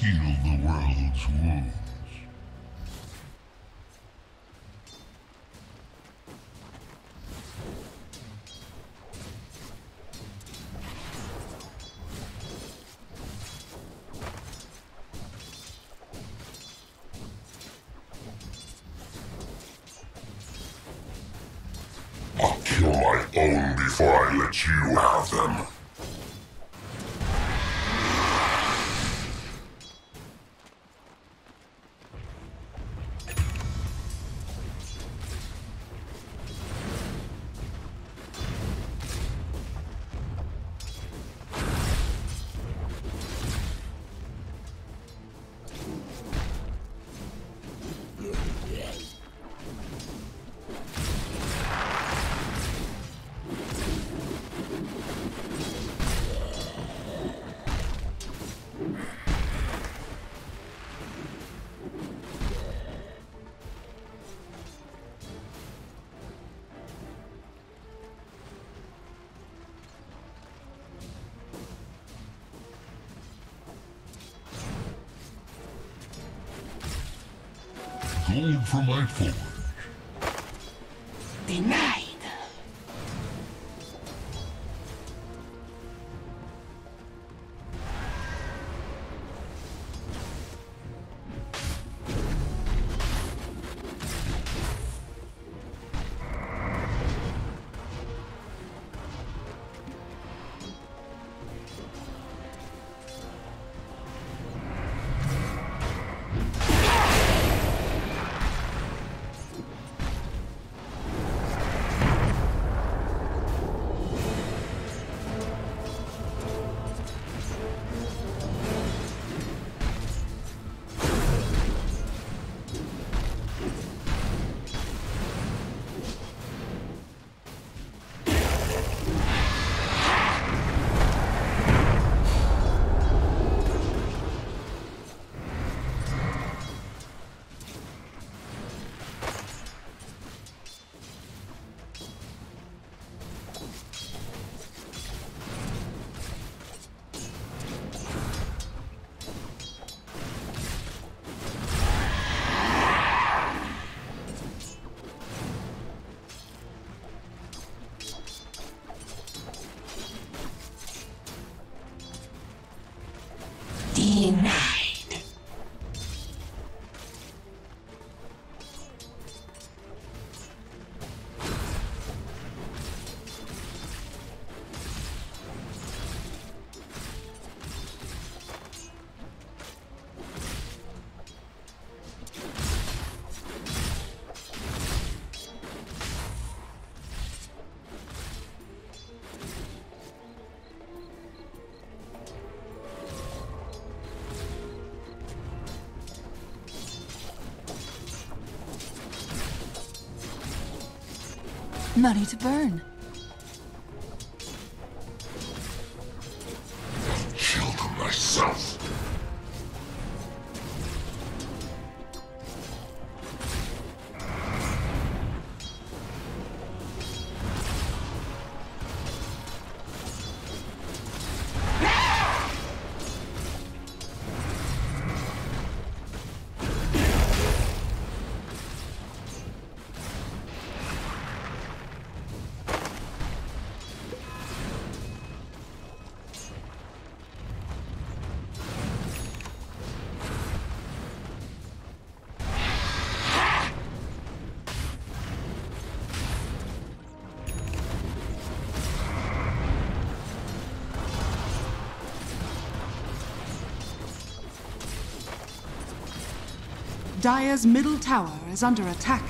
heal the world's wounds. I'll kill my own before I let you have them. Gold for my forge. Denied. Money to burn. I'll kill them myself. Dire's middle tower is under attack.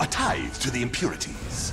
A tithe to the impurities.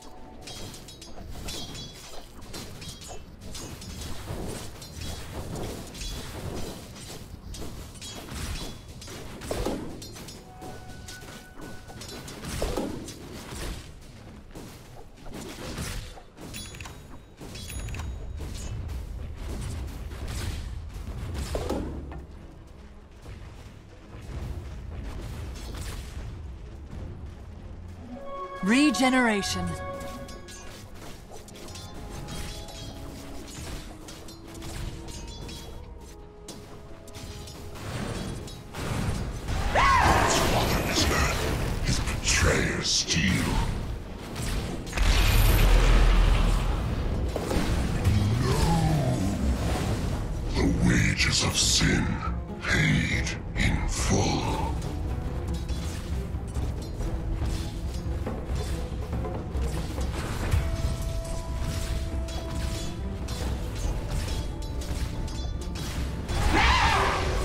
Regeneration.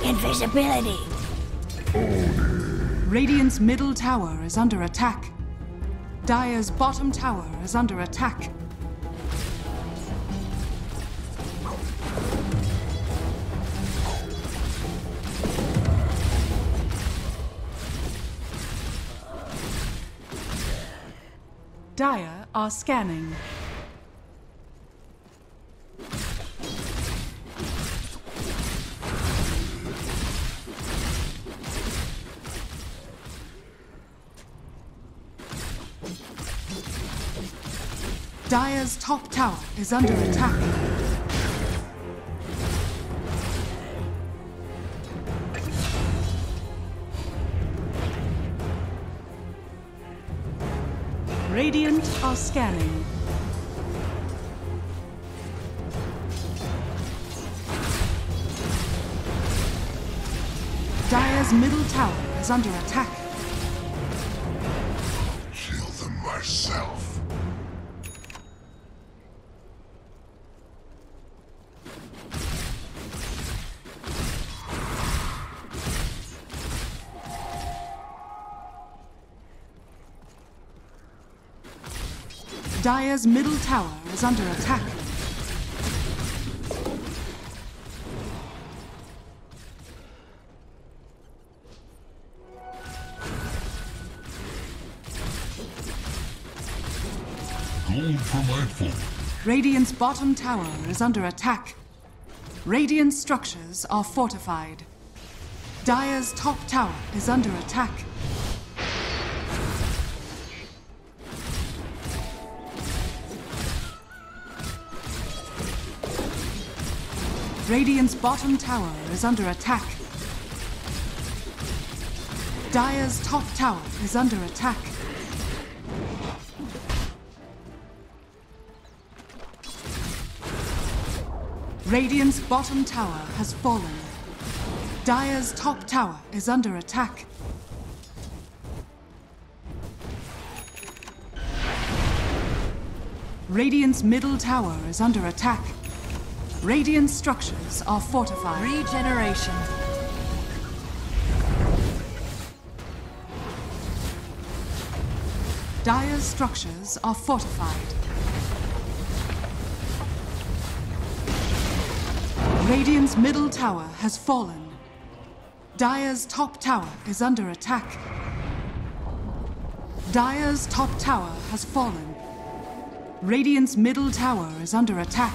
Invisibility. Radiant's middle tower is under attack. Dire's bottom tower is under attack. Dire are scanning. Dire's top tower is under attack. Radiant are scanning. Dire's middle tower is under attack. Kill them myself. Dire's middle tower is under attack. Gold for my foe. Radiant's bottom tower is under attack. Radiant structures are fortified. Dire's top tower is under attack. Radiant's bottom tower is under attack. Dire's top tower is under attack. Radiant's bottom tower has fallen. Dire's top tower is under attack. Radiant's middle tower is under attack. Radiant structures are fortified. Regeneration. Dire's structures are fortified. Radiant's middle tower has fallen. Dire's top tower is under attack. Dire's top tower has fallen. Radiant's middle tower is under attack.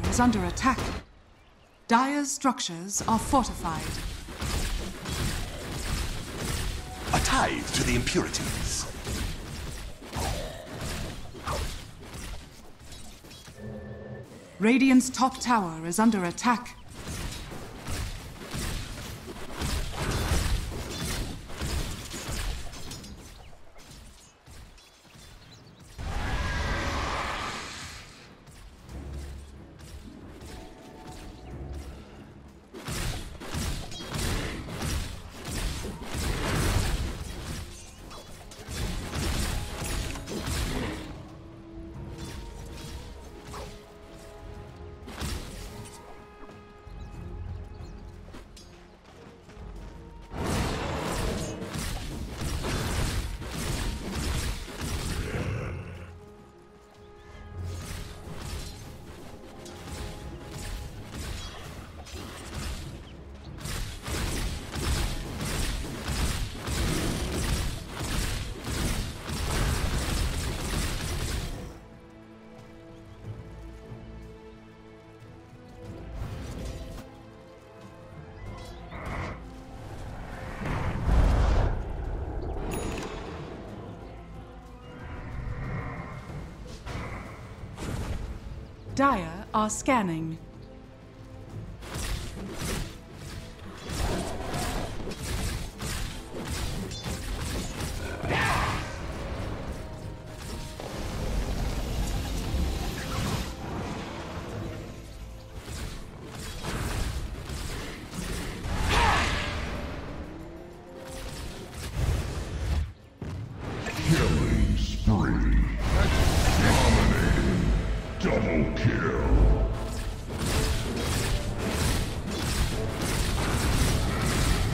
is under attack. Dire's structures are fortified. A tithe to the impurities. Radiant's top tower is under attack. Dire are scanning.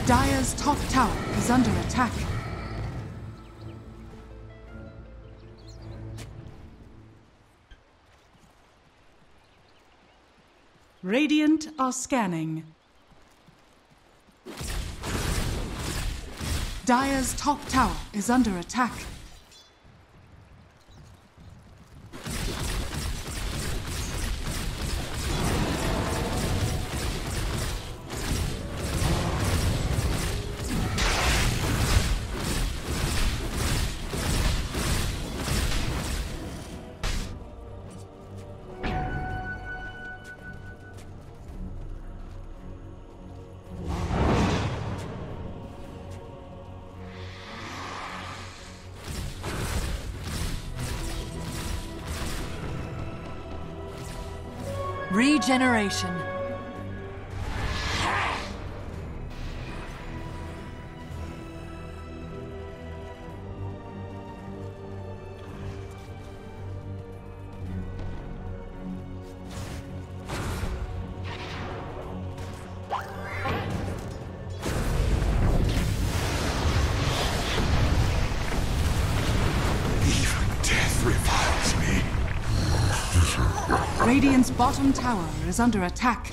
Dire's top tower is under attack. Radiant are scanning. Dire's top tower is under attack. Regeneration. Radiant's bottom tower is under attack.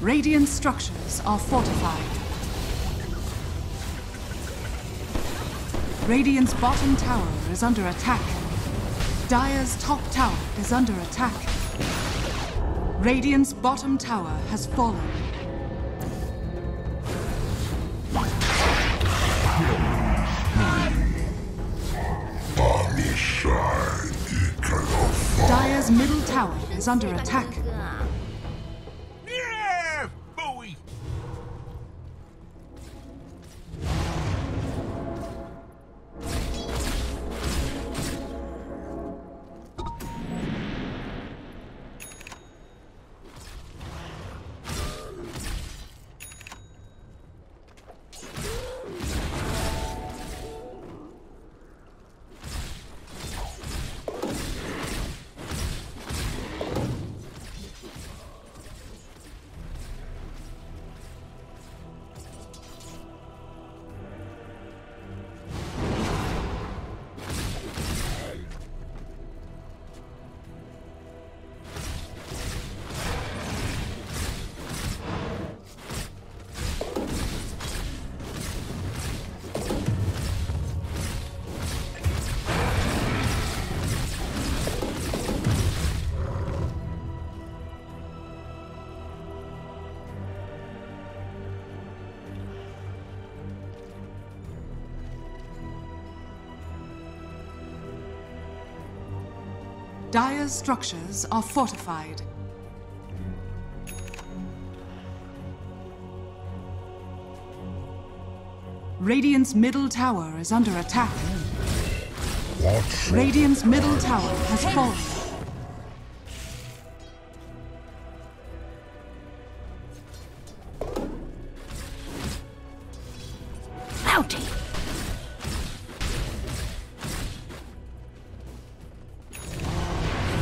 Radiant structures are fortified. Radiant's bottom tower is under attack. Dire's top tower is under attack. Radiant's bottom tower has fallen. Dire's middle tower is under attack. Yeah, boy. Dire's structures are fortified. Radiant's middle tower is under attack. Radiant's middle tower has fallen.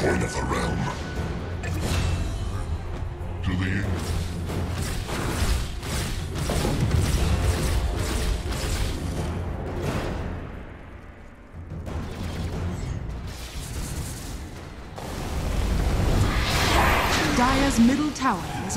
Coin of the realm. To the end. Dire's middle tower is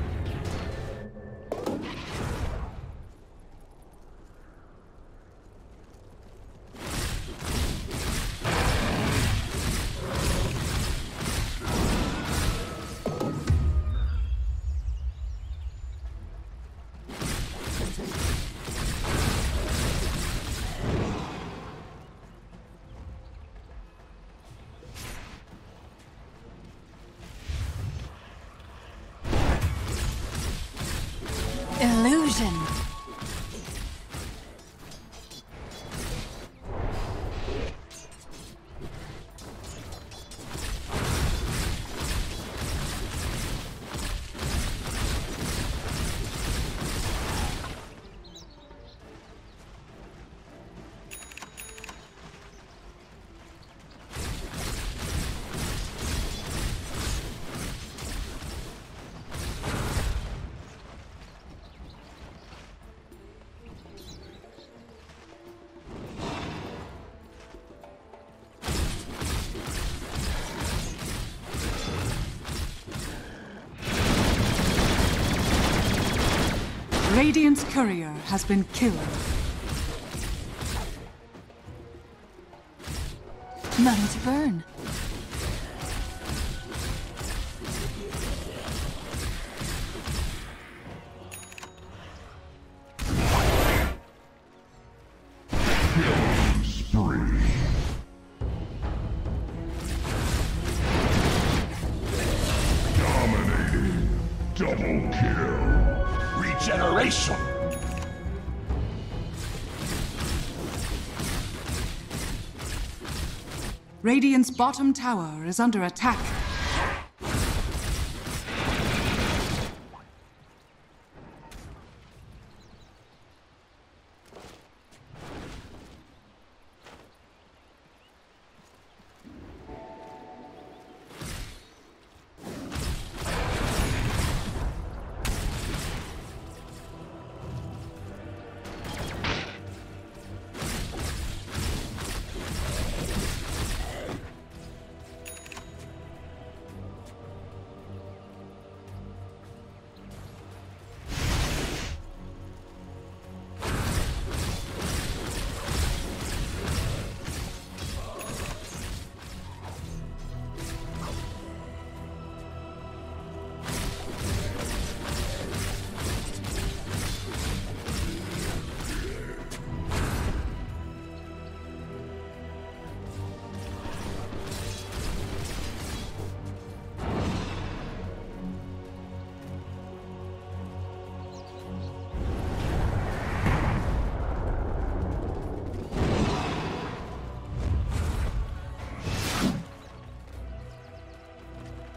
Illusion. Radiant's courier has been killed. Nothing to burn. Generation. Radiant's bottom tower is under attack.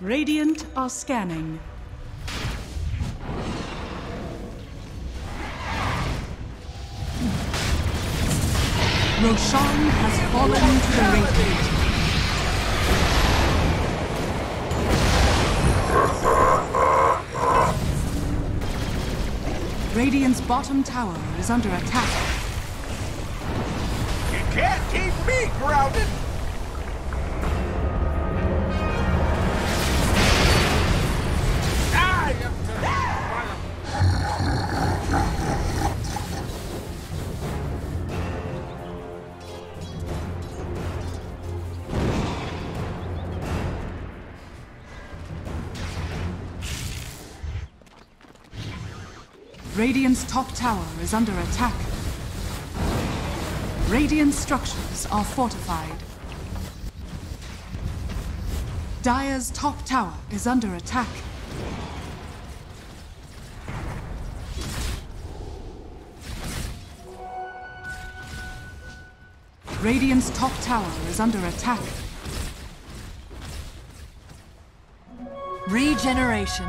Radiant are scanning. Roshan has fallen to the Radiant. Radiant's bottom tower is under attack. can't keep me grounded! Radiant's top tower is under attack. Radiant structures are fortified. Dire's top tower is under attack. Radiant's top tower is under attack. Regeneration.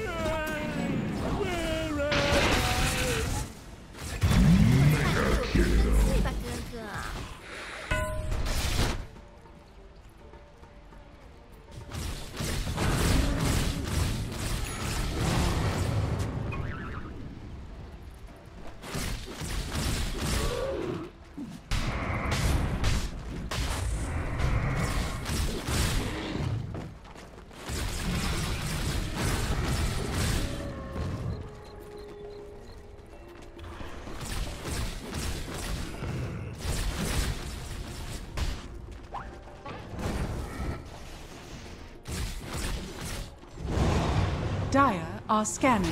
Dire are scanning.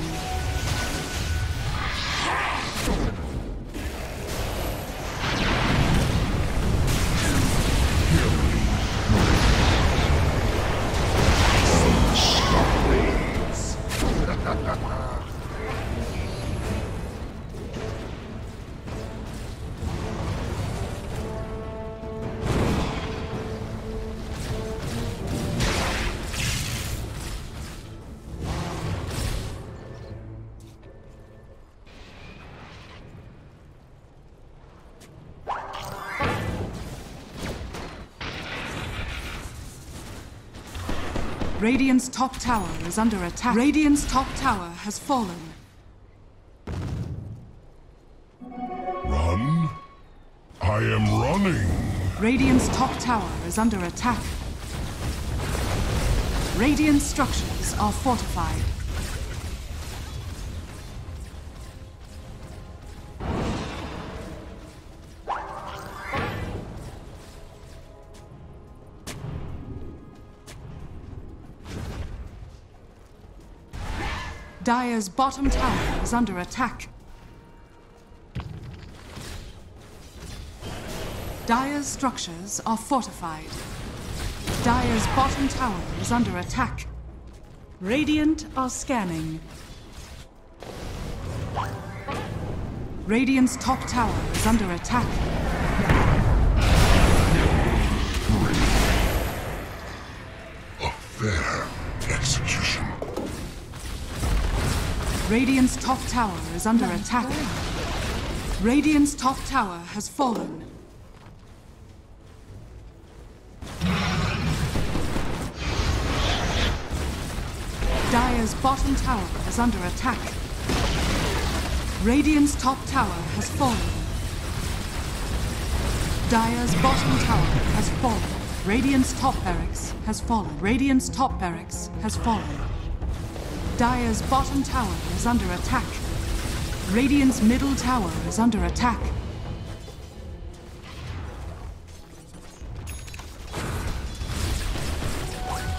Radiant's top tower is under attack. Radiant's top tower has fallen. Run? I am running. Radiant's top tower is under attack. Radiant structures are fortified. Dire's bottom tower is under attack. Dire's structures are fortified. Dire's bottom tower is under attack. Radiant are scanning. Radiant's top tower is under attack. Radiant's top tower is under attack. Radiant's top tower has fallen. Dire's bottom tower is under attack. Radiant's top tower has fallen. Dire's bottom tower has fallen. Radiant's top barracks has fallen. Radiant's top barracks has fallen. Dire's bottom tower is under attack. Radiant's middle tower is under attack.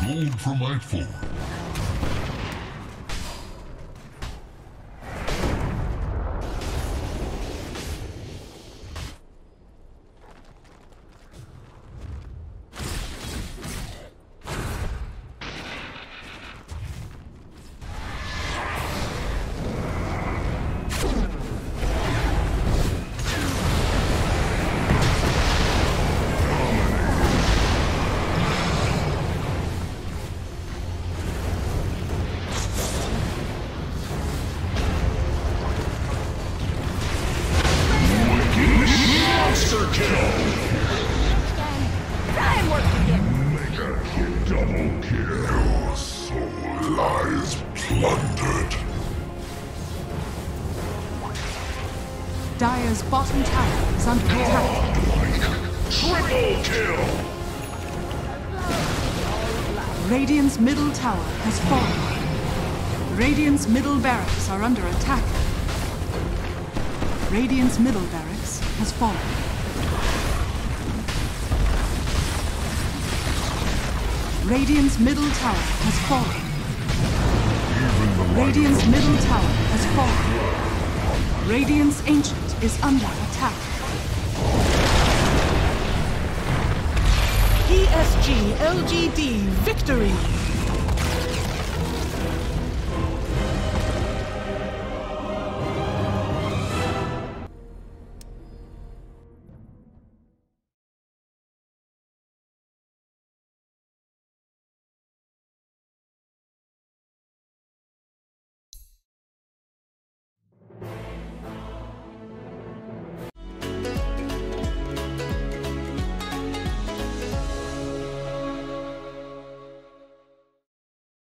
Gold for my foe. Kill! Here your soul lies plundered. Dire's bottom tower is under attack. Triple kill! Radiant's middle tower has fallen. Radiant's middle barracks are under attack. Radiant's middle barracks has fallen. Radiant's middle tower has fallen. Radiant's middle tower has fallen. Radiant's ancient is under attack. PSG.LGD victory!